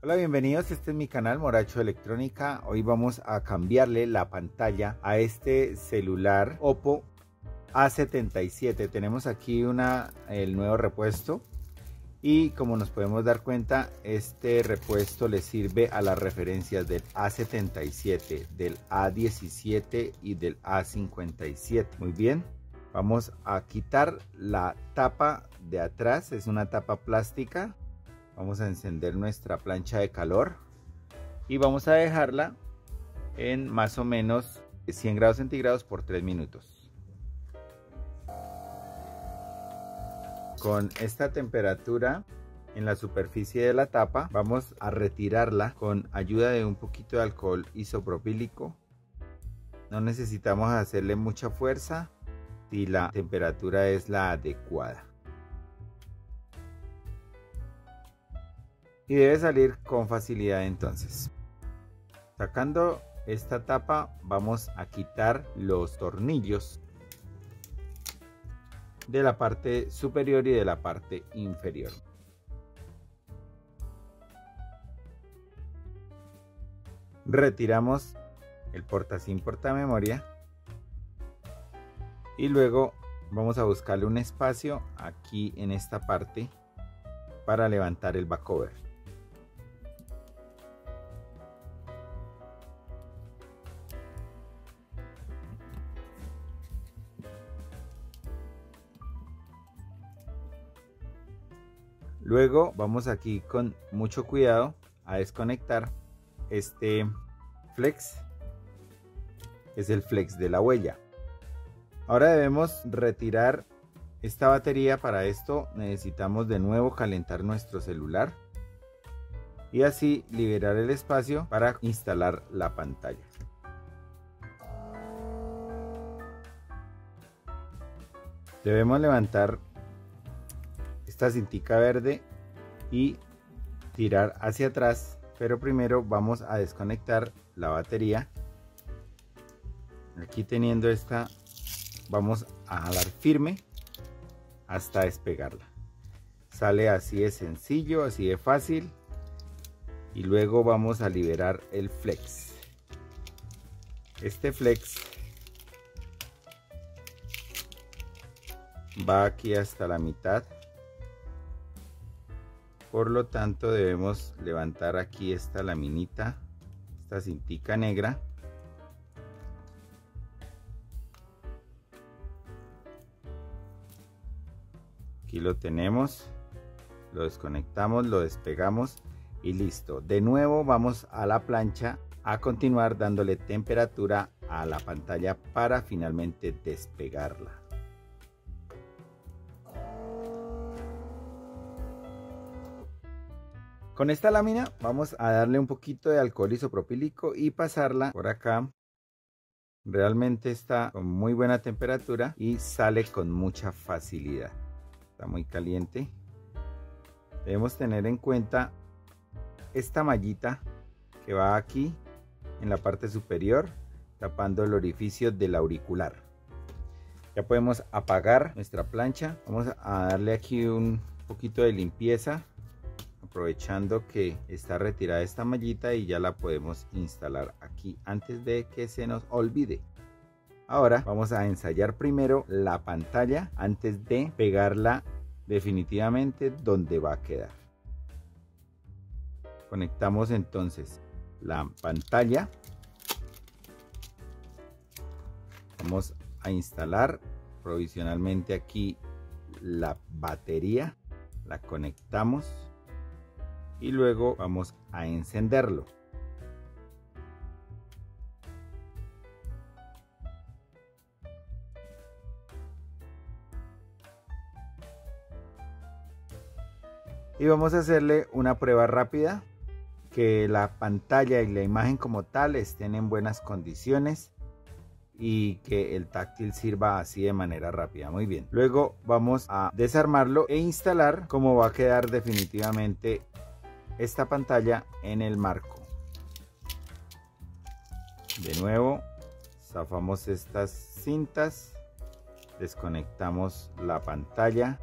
Hola, bienvenidos, este es mi canal Moracho Electrónica. Hoy vamos a cambiarle la pantalla a este celular Oppo A77. Tenemos aquí el nuevo repuesto y, como nos podemos dar cuenta, este repuesto le sirve a las referencias del A77, del A17 y del A57. Muy bien, vamos a quitar la tapa de atrás, es una tapa plástica. Vamos a encender nuestra plancha de calor y vamos a dejarla en más o menos 100 grados centígrados por 3 minutos. Con esta temperatura en la superficie de la tapa, vamos a retirarla con ayuda de un poquito de alcohol isopropílico. No necesitamos hacerle mucha fuerza si la temperatura es la adecuada. Y debe salir con facilidad. Entonces, sacando esta tapa, vamos a quitar los tornillos de la parte superior y de la parte inferior. Retiramos el portasim, portamemoria, y luego vamos a buscarle un espacio aquí en esta parte para levantar el backcover. Luego vamos aquí con mucho cuidado a desconectar este flex. Es el flex de la huella. Ahora debemos retirar esta batería. Para esto necesitamos de nuevo calentar nuestro celular y así liberar el espacio para instalar la pantalla. Debemos levantar esta cintica verde y tirar hacia atrás, pero primero vamos a desconectar la batería. Aquí teniendo esta, vamos a jalar firme hasta despegarla. Sale así de sencillo, así de fácil. Y luego vamos a liberar el flex. Este flex va aquí hasta la mitad. Por lo tanto, debemos levantar aquí esta laminita, esta cintica negra. Aquí lo tenemos, lo desconectamos, lo despegamos y listo. De nuevo vamos a la plancha a continuar dándole temperatura a la pantalla para finalmente despegarla. Con esta lámina vamos a darle un poquito de alcohol isopropílico y pasarla por acá. Realmente está con muy buena temperatura y sale con mucha facilidad. Está muy caliente. Debemos tener en cuenta esta mallita que va aquí en la parte superior, tapando el orificio del auricular. Ya podemos apagar nuestra plancha. Vamos a darle aquí un poquito de limpieza, aprovechando que está retirada esta mallita, y ya la podemos instalar aquí antes de que se nos olvide. Ahora vamos a ensayar primero la pantalla antes de pegarla definitivamente donde va a quedar. Conectamos entonces la pantalla. Vamos a instalar provisionalmente aquí la batería. La conectamos y luego vamos a encenderlo. Y vamos a hacerle una prueba rápida, que la pantalla y la imagen como tal estén en buenas condiciones y que el táctil sirva así de manera rápida. Muy bien, luego vamos a desarmarlo e instalar cómo va a quedar definitivamente esta pantalla en el marco. De nuevo zafamos estas cintas, desconectamos la pantalla,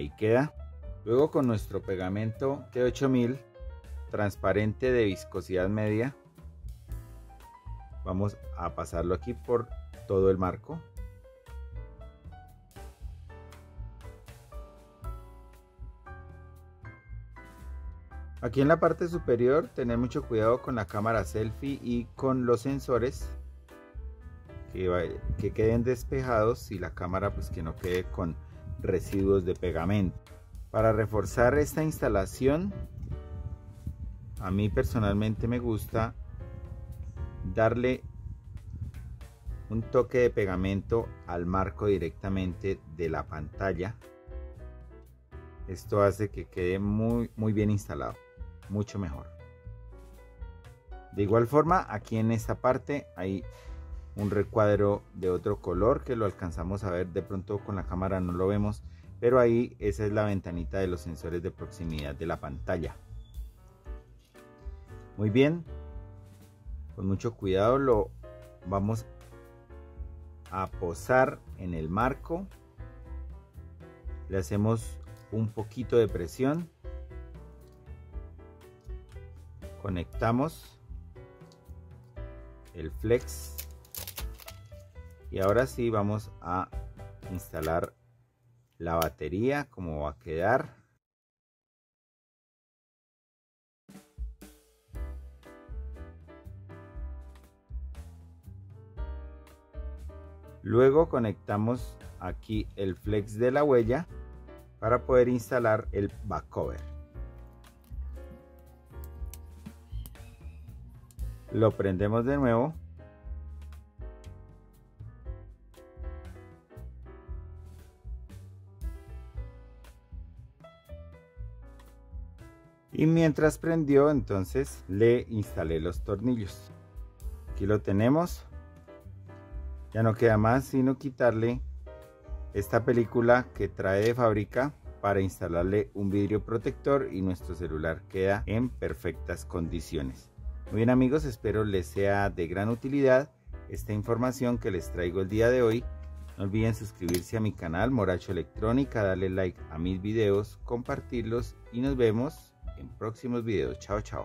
ahí queda. Luego con nuestro pegamento T8000 transparente de viscosidad media vamos a pasarlo aquí por todo el marco. Aquí en la parte superior tener mucho cuidado con la cámara selfie y con los sensores que queden despejados y la cámara pues que no quede con residuos de pegamento. Para reforzar esta instalación, a mí personalmente me gusta darle un toque de pegamento al marco directamente de la pantalla. Esto hace que quede muy bien instalado, mucho mejor. De igual forma, aquí en esta parte hay un recuadro de otro color que lo alcanzamos a ver, de pronto con la cámara no lo vemos, pero ahí esa es la ventanita de los sensores de proximidad de la pantalla. Muy bien, con mucho cuidado lo vamos a posar en el marco. Le hacemos un poquito de presión, conectamos el flex y ahora sí vamos a instalar la batería. Como va a quedar, luego conectamos aquí el flex de la huella para poder instalar el backcover. Lo prendemos de nuevo. Y mientras prendió, entonces le instalé los tornillos. Aquí lo tenemos. Ya no queda más sino quitarle esta película que trae de fábrica para instalarle un vidrio protector y nuestro celular queda en perfectas condiciones. Muy bien amigos, espero les sea de gran utilidad esta información que les traigo el día de hoy. No olviden suscribirse a mi canal Moracho Electrónica, darle like a mis videos, compartirlos y nos vemos en próximos videos. Chao, chao.